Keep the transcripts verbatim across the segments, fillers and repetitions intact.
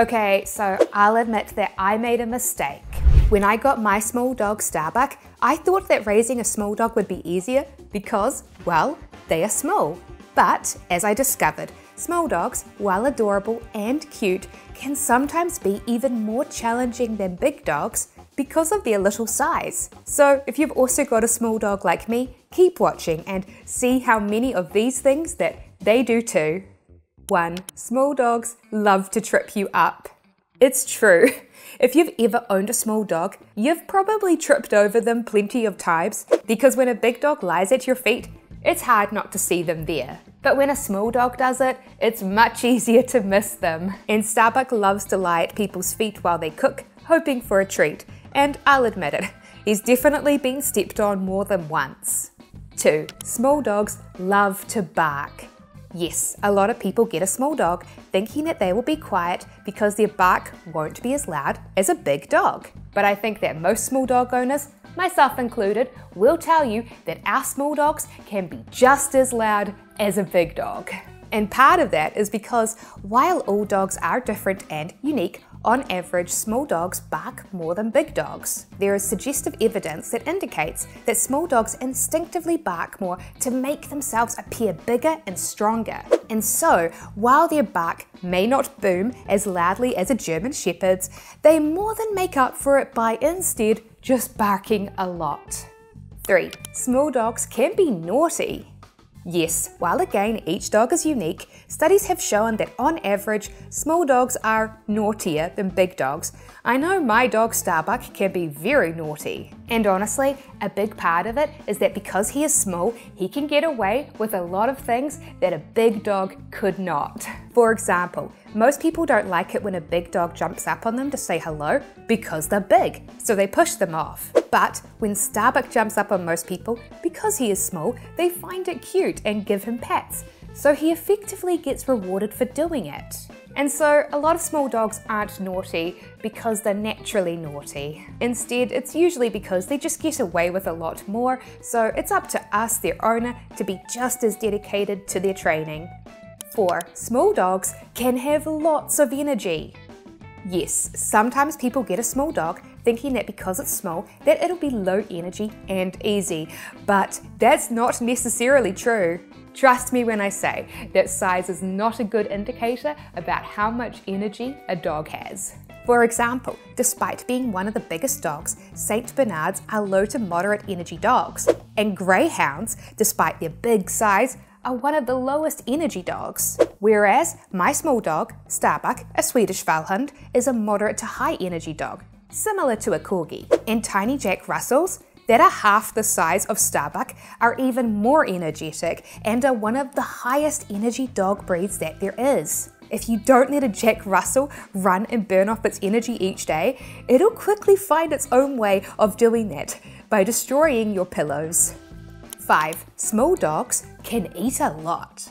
Okay, so I'll admit that I made a mistake. When I got my small dog Starbuck, I thought that raising a small dog would be easier because, well, they are small. But as I discovered, small dogs, while adorable and cute, can sometimes be even more challenging than big dogs because of their little size. So if you've also got a small dog like me, keep watching and see how many of these things that they do too. One, small dogs love to trip you up. It's true. If you've ever owned a small dog, you've probably tripped over them plenty of times because when a big dog lies at your feet, it's hard not to see them there. But when a small dog does it, it's much easier to miss them. And Starbuck loves to lie at people's feet while they cook, hoping for a treat. And I'll admit it, he's definitely been stepped on more than once. Two, small dogs love to bark. Yes, a lot of people get a small dog thinking that they will be quiet because their bark won't be as loud as a big dog. But I think that most small dog owners, myself included, will tell you that our small dogs can be just as loud as a big dog. And part of that is because while all dogs are different and unique, on average, small dogs bark more than big dogs. There is suggestive evidence that indicates that small dogs instinctively bark more to make themselves appear bigger and stronger. And so, while their bark may not boom as loudly as a German Shepherd's, they more than make up for it by instead just barking a lot. Three. Small dogs can be naughty. Yes, while again each dog is unique, studies have shown that on average, small dogs are naughtier than big dogs. I know my dog Starbuck can be very naughty. And honestly, a big part of it is that because he is small, he can get away with a lot of things that a big dog could not. For example, most people don't like it when a big dog jumps up on them to say hello because they're big, so they push them off. But when Starbuck jumps up on most people, because he is small, they find it cute and give him pats. So he effectively gets rewarded for doing it. And so a lot of small dogs aren't naughty because they're naturally naughty. Instead, it's usually because they just get away with a lot more, so it's up to us, their owner, to be just as dedicated to their training. Four. Small dogs can have lots of energy. Yes, sometimes people get a small dog thinking that because it's small that it'll be low energy and easy, but that's not necessarily true. Trust me when I say that size is not a good indicator about how much energy a dog has. For example, despite being one of the biggest dogs, Saint Bernards are low to moderate energy dogs, and Greyhounds, despite their big size, are one of the lowest energy dogs. Whereas my small dog, Starbuck, a Swedish Vallhund, is a moderate to high energy dog, similar to a Corgi. And tiny Jack Russells, that are half the size of Starbuck, are even more energetic and are one of the highest energy dog breeds that there is. If you don't let a Jack Russell run and burn off its energy each day, it'll quickly find its own way of doing that by destroying your pillows. Five. Small dogs can eat a lot.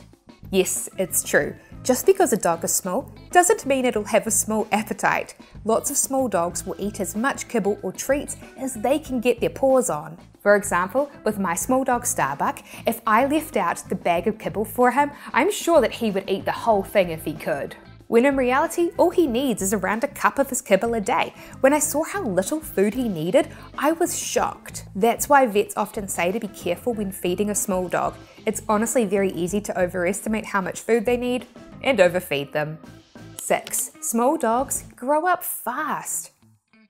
Yes, it's true. Just because a dog is small doesn't mean it'll have a small appetite. Lots of small dogs will eat as much kibble or treats as they can get their paws on. For example, with my small dog Starbuck, if I left out the bag of kibble for him, I'm sure that he would eat the whole thing if he could. When in reality, all he needs is around a cup of his kibble a day. When I saw how little food he needed, I was shocked. That's why vets often say to be careful when feeding a small dog. It's honestly very easy to overestimate how much food they need and overfeed them. Six. Small dogs grow up fast.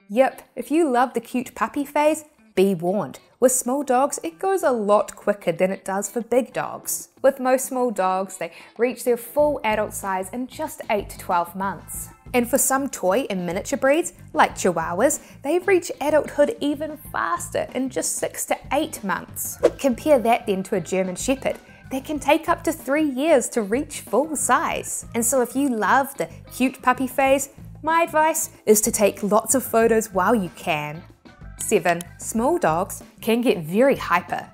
Yep, if you love the cute puppy phase, be warned. With small dogs, it goes a lot quicker than it does for big dogs. With most small dogs, they reach their full adult size in just eight to twelve months. And for some toy and miniature breeds, like Chihuahuas, they reach adulthood even faster in just six to eight months. Compare that then to a German Shepherd. They can take up to three years to reach full size. And so if you love the cute puppy phase, my advice is to take lots of photos while you can. Seven. Small dogs can get very hyper.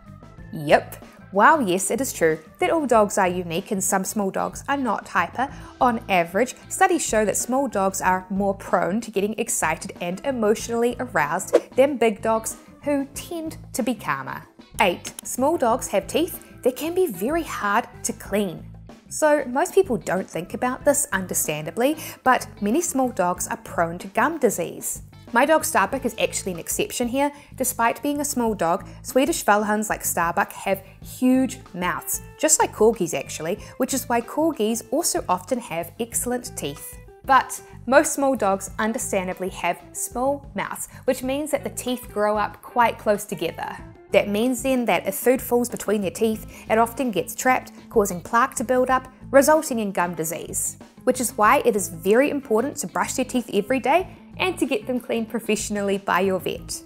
Yep. While yes, it is true that all dogs are unique and some small dogs are not hyper, on average, studies show that small dogs are more prone to getting excited and emotionally aroused than big dogs, who tend to be calmer. Eight. Small dogs have teeth that can be very hard to clean. So most people don't think about this, understandably, but many small dogs are prone to gum disease. My dog Starbuck is actually an exception here. Despite being a small dog, Swedish Vallhunds like Starbuck have huge mouths, just like Corgis actually, which is why Corgis also often have excellent teeth. But most small dogs understandably have small mouths, which means that the teeth grow up quite close together. That means then that if food falls between their teeth, it often gets trapped, causing plaque to build up, resulting in gum disease. Which is why it is very important to brush their teeth every day and to get them cleaned professionally by your vet.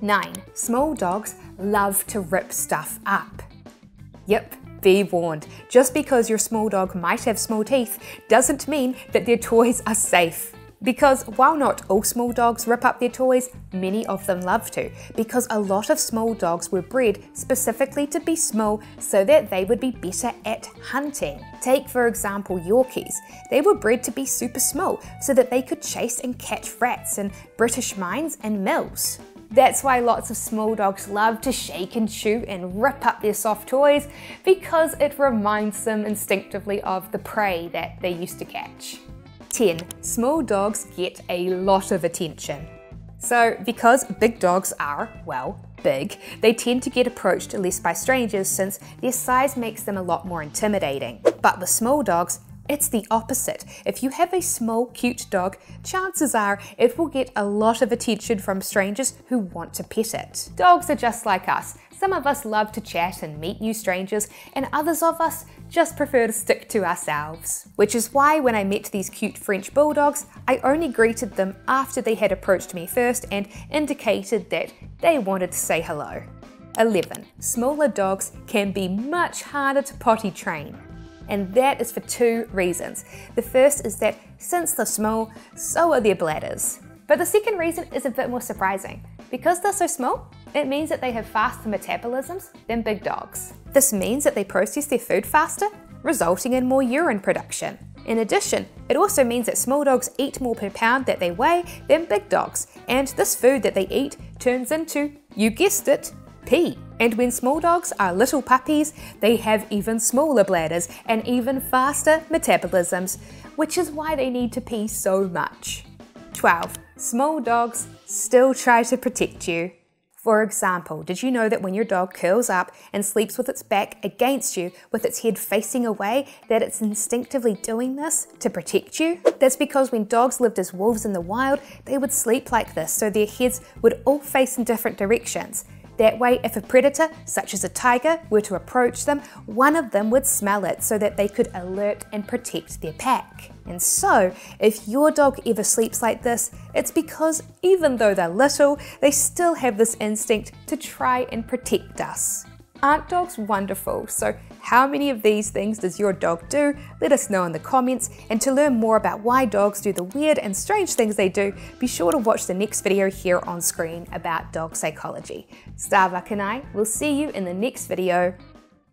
nine. Small dogs love to rip stuff up. Yep, be warned, just because your small dog might have small teeth doesn't mean that their toys are safe. Because while not all small dogs rip up their toys, many of them love to, because a lot of small dogs were bred specifically to be small so that they would be better at hunting. Take for example Yorkies. They were bred to be super small so that they could chase and catch rats in British mines and mills. That's why lots of small dogs love to shake and chew and rip up their soft toys, because it reminds them instinctively of the prey that they used to catch. ten. Small dogs get a lot of attention. So because big dogs are, well, big, they tend to get approached less by strangers since their size makes them a lot more intimidating. But with small dogs, it's the opposite. If you have a small, cute dog, chances are it will get a lot of attention from strangers who want to pet it. Dogs are just like us. Some of us love to chat and meet new strangers, and others of us just prefer to stick to ourselves. Which is why when I met these cute French bulldogs, I only greeted them after they had approached me first and indicated that they wanted to say hello. eleven. Smaller dogs can be much harder to potty train. And that is for two reasons. The first is that since they're small, so are their bladders. But the second reason is a bit more surprising. Because they're so small, it means that they have faster metabolisms than big dogs. This means that they process their food faster, resulting in more urine production. In addition, it also means that small dogs eat more per pound that they weigh than big dogs, and this food that they eat turns into, you guessed it, pee. And when small dogs are little puppies, they have even smaller bladders and even faster metabolisms, which is why they need to pee so much. twelve. Small dogs still try to protect you. For example, did you know that when your dog curls up and sleeps with its back against you, with its head facing away, that it's instinctively doing this to protect you? That's because when dogs lived as wolves in the wild, they would sleep like this, so their heads would all face in different directions. That way, if a predator, such as a tiger, were to approach them, one of them would smell it so that they could alert and protect their pack. And so, if your dog ever sleeps like this, it's because even though they're little, they still have this instinct to try and protect us. Aren't dogs wonderful? So how many of these things does your dog do? Let us know in the comments, and to learn more about why dogs do the weird and strange things they do, be sure to watch the next video here on screen about dog psychology. Starbuck and I will see you in the next video.